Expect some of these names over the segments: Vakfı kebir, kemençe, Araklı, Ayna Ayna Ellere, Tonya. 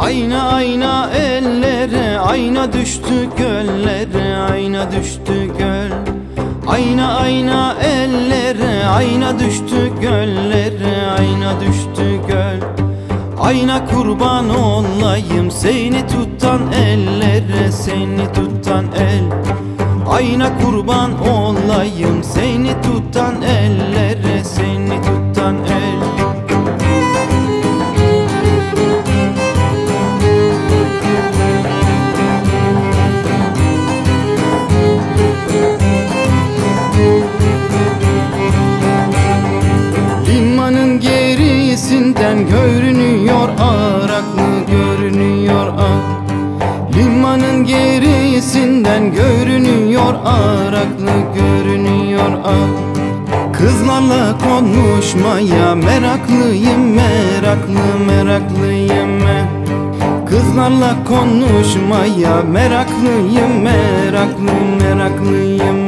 Ayna ayna ellere, ayna düştü göllere, ayna düştü göl. Ayna ayna ellere, ayna düştü göllere, ayna düştü göl. Ayna kurban olayım seni tutan ellere, seni tutan el. Ayna kurban olayım seni tutan ellere, seni tutan el. Limanın gerisinden görünüyor Araklı, görünüyor Araklı. Limanın gerisinden görünüyor Araklı, görünüyor Araklı. Kızlarla konuşmaya meraklıyım, meraklı, meraklıyım. Kızlarla konuşmaya meraklıyım, meraklı, meraklıyım.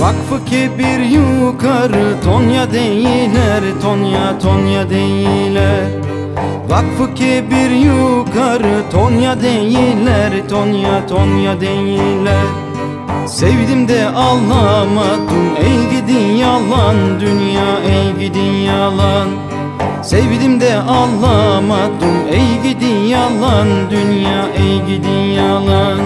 Vakfı kebir yukarı, Tonya değiller, Tonya, Tonya değiller. Vakfı kebir yukarı, Tonya değiller, Tonya, Tonya değiller. Sevdim de ağlamadım, ey gidi yalan dünya, ey gidi yalan. Sevdim de ağlamadım, ey gidi yalan dünya, ey gidi yalan.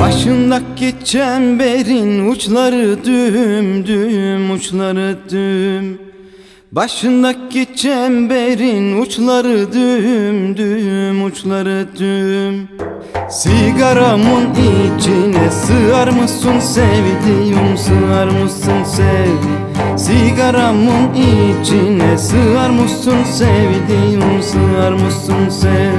Başındaki çemberin uçları düğüm, düğüm, uçları düğüm. Başındaki çemberin uçları düğüm, düğüm, uçları düğüm. Sigaramın içine sığar mısın sevdiğim, sığar mısın sev. Sigaramın içine sığar mısın sevdiğim, sığar mısın sev.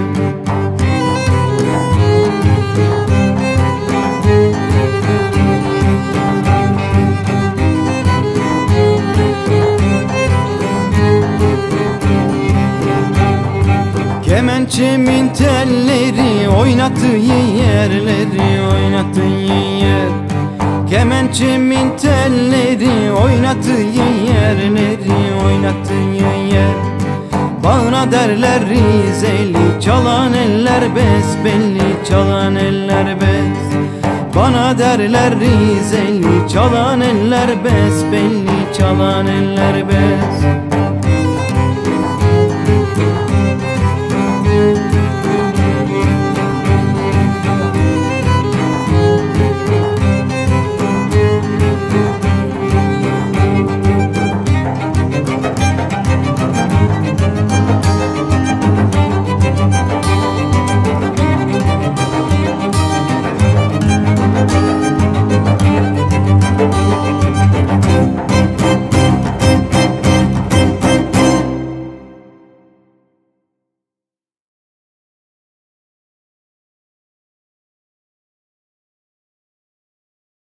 Kemençemin telleri oynattığı yerleri, oynattığı yer. Kemençemin telleri oynattığı yerleri, oynattığı yer. Bana derler Rizeli, çalan eller besbelli, çalan eller bes. Bana derler Rizeli, çalan eller besbelli, çalan eller bes.